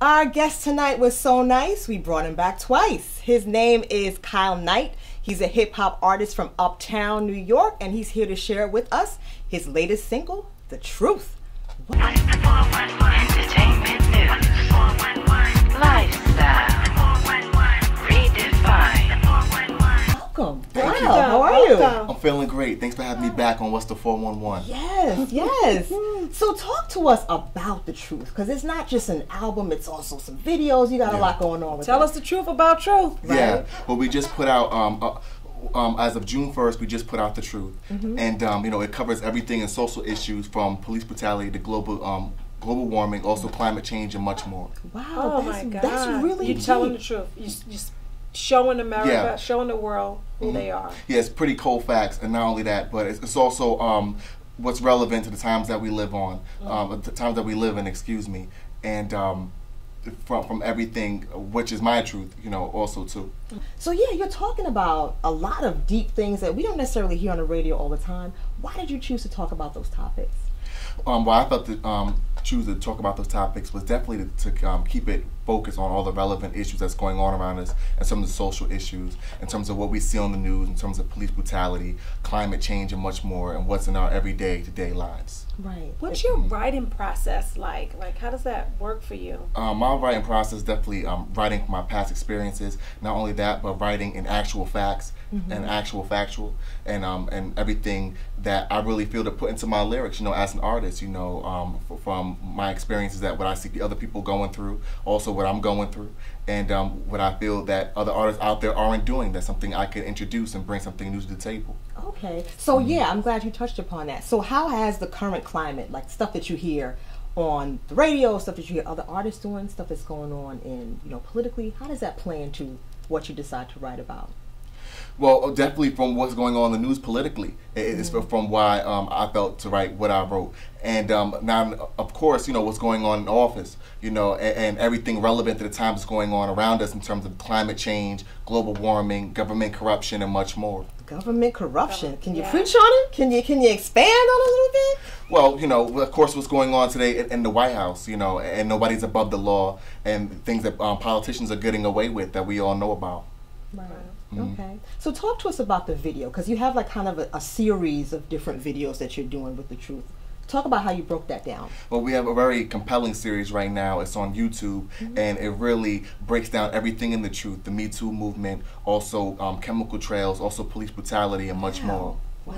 Our guest tonight was so nice, we brought him back twice. His name is Kyle Knight. He's a hip-hop artist from uptown New York, and he's here to share with us his latest single, The Truth. What's the 411 entertainment news? The 411 lifestyle. Redefined. The 411. Welcome. Thank you. How are you? I'm feeling great. Thanks for having me back on What's the 411. Yes, yes. So talk to us about The Truth, because it's not just an album, it's also some videos. You got a lot going on with Tell us the truth about Truth. Right? Yeah, well, we just put out, as of June 1st, we just put out The Truth. And, you know, it covers everything in social issues from police brutality to global warming, also climate change and much more. Wow, oh my God. That's really deep. You're telling the truth. You showing America, showing the world who they are. Yeah, it's pretty cold facts, and not only that, but it's also what's relevant to the times that we live on, the times that we live in, excuse me, and from everything, which is my truth, you know, also too. So yeah, you're talking about a lot of deep things that we don't necessarily hear on the radio all the time. Why did you choose to talk about those topics? Well, I thought that choose to talk about those topics was definitely to keep it focused on all the relevant issues that's going on around us, in terms of social issues, in terms of what we see on the news, in terms of police brutality, climate change, and much more, and what's in our everyday to-day lives. Right. What's your writing process like? Like, how does that work for you? My writing process, definitely writing from my past experiences. Not only that, but writing in actual facts, and actual factual, and everything that I really feel to put into my lyrics, you know, as an artist, you know, from my experiences, that what I see the other people going through, also what I'm going through, and what I feel that other artists out there aren't doing, that's something I could introduce and bring something new to the table. Okay, so yeah, I'm glad you touched upon that. So how has the current climate, like stuff that you hear on the radio, stuff that you hear other artists doing, stuff that's going on in, you know, politically, how does that play into what you decide to write about? Well, definitely from what's going on in the news politically, it's from why I felt to write what I wrote. And now, of course, you know, what's going on in office, you know, and everything relevant to the times going on around us in terms of climate change, global warming, government corruption, and much more. Government corruption. Can you preach on it? Can you expand on it a little bit? Well, you know, of course, what's going on today in the White House, you know, and nobody's above the law, and things that politicians are getting away with that we all know about. Right. Okay. So talk to us about the video, because you have like kind of a series of different videos that you're doing with The Truth. Talk about how you broke that down. Well, we have a very compelling series right now. It's on YouTube, and it really breaks down everything in The Truth, the Me Too movement, also chemical trails, also police brutality, and much more. Wow.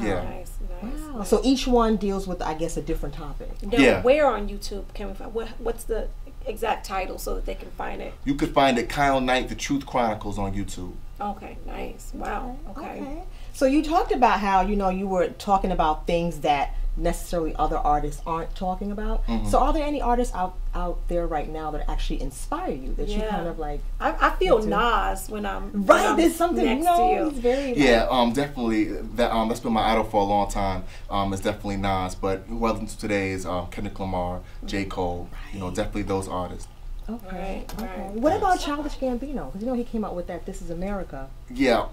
Yeah. Nice. Wow. So each one deals with, I guess, a different topic. Now, where on YouTube can we find, what's the exact title so that they can find it? You could find it, Kyle Knight, The Truth Chronicles on YouTube. Okay, nice. Wow. Okay. So you talked about how, you know, you were talking about things that necessarily other artists aren't talking about. So are there any artists out there right now that actually inspire you, that you kind of like? I feel Nas when I'm there's something next to you. He's very definitely that's been my idol for a long time. It's definitely Nas, but who else today is Kendrick Lamar, J. Cole. You know, definitely those artists. Okay. Right. What about Childish Gambino? Because you know he came out with that "This Is America." Yeah,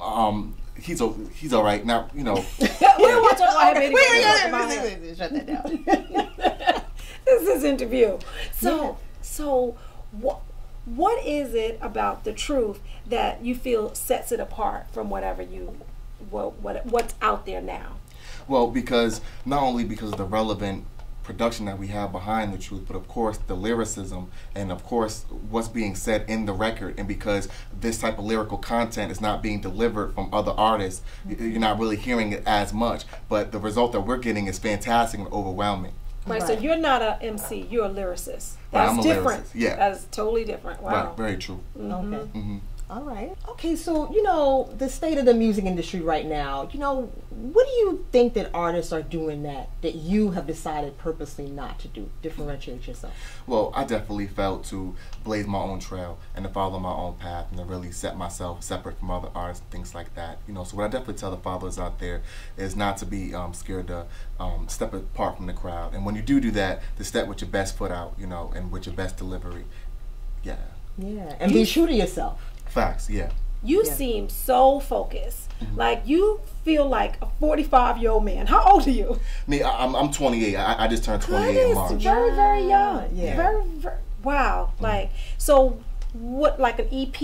he's all right now. You know, we don't want to talk about him anymore. Shut that down. This is interview. So, so what is it about The Truth that you feel sets it apart from whatever you what's out there now? Well, because not only because of the relevant production that we have behind The Truth, but of course the lyricism, and of course what's being said in the record, and because this type of lyrical content is not being delivered from other artists, you're not really hearing it as much, but the result that we're getting is fantastic and overwhelming. Right, so you're not an MC, you're a lyricist. That's different. Lyricist, that's totally different. Wow. Right, very true. Okay. All right. Okay, so, you know, the state of the music industry right now, you know, what do you think that artists are doing that you have decided purposely not to do, differentiate yourself? Well, I definitely felt to blaze my own trail and to follow my own path and to really set myself separate from other artists and things like that. You know, so what I definitely tell the followers out there is not to be scared to step apart from the crowd. And when you do that, to step with your best foot out, you know, and with your best delivery. Yeah. Yeah, and be true to yourself. Facts, You seem so focused. Like, you feel like a 45-year-old man. How old are you? Me, I'm 28. I just turned 28 in March. Very, very young. Yeah. Very, very, wow, like, so what, like an EP,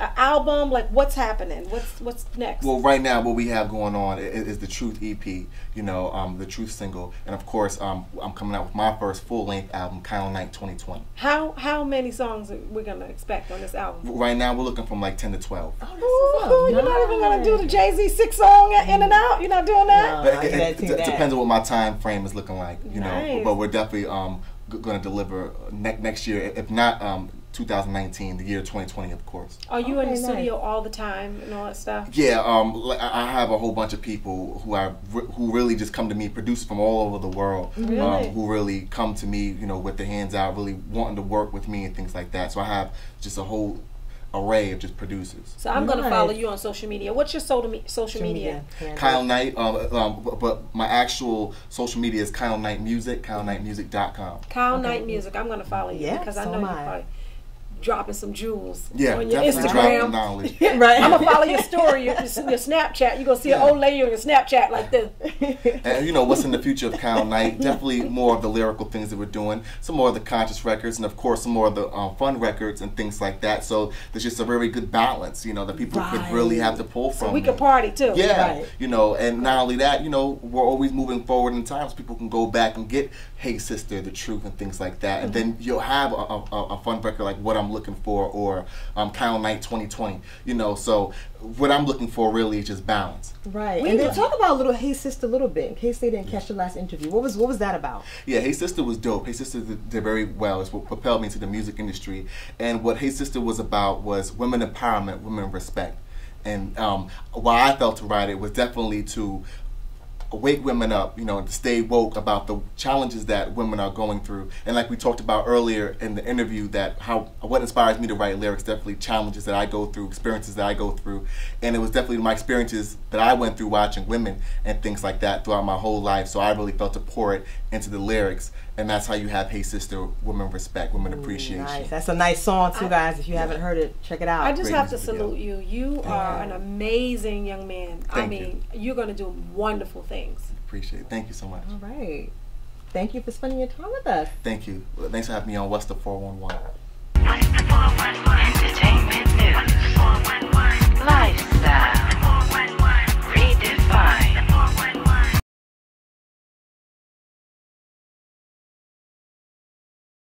an album, like what's happening, what's next? Well, right now what we have going on is the Truth EP, you know, the Truth single, and of course I'm coming out with my first full-length album, Kyle Knight 2020. How many songs are we gonna expect on this album? Right now we're looking from like 10 to 12. Oh, ooh, nice. You're not even gonna do the Jay-Z 6-song in and out? You're not doing that? No, it depends on what my time frame is looking like, you know, but we're definitely gonna deliver next year, if not 2019, the year 2020, of course. Are you in the studio all the time and all that stuff? Yeah, I have a whole bunch of people who really just come to me, produced from all over the world, really? Who really come to me, you know, with their hands out, really wanting to work with me and things like that. So I have just a whole array of just producers. So I'm gonna follow you on social media. What's your social media? Kyle Knight, but my actual social media is Kyle Knight Music, KyleKnightMusic.com. Kyle Knight Music. I'm gonna follow you because I know you probably dropping some jewels on your Instagram. Right. I'm gonna follow your story, your Snapchat. You're gonna see an old lady on your Snapchat like this. And you know what's in the future of Kyle Knight? Definitely more of the lyrical things that we're doing, some more of the conscious records, and of course some more of the fun records and things like that. So there's just a very good balance, you know, that people could really have to pull from. So we can party too. Yeah, you know, and not only that, you know, we're always moving forward in times. So people can go back and get Hey Sister, The Truth, and things like that, and then you'll have a fun record like What I'm Looking For, or Kyle Knight 2020, you know. So what I'm looking for really is just balance. Right. And then talk about Hey Sister a little bit. Hey Sister didn't catch the last interview. What was that about? Yeah, Hey Sister was dope. Hey Sister did very well. It's what propelled me into the music industry. And what Hey Sister was about was women empowerment, women respect. And why I felt to write it was definitely to wake women up, you know, to stay woke about the challenges that women are going through. And like we talked about earlier in the interview, that what inspires me to write lyrics, definitely challenges that I go through, experiences that I go through. And it was definitely my experiences that I went through watching women and things like that throughout my whole life. So I really felt to pour it into the lyrics. And that's how you have Hey Sister, Women Respect, Women Appreciation. Nice. That's a nice song too, guys. If you haven't heard it, check it out. I just have to salute you. You are an amazing young man. I mean, you're going to do wonderful things. Appreciate it. Thank you so much. All right. Thank you for spending your time with us. Thank you. Thanks for having me on What's the 411.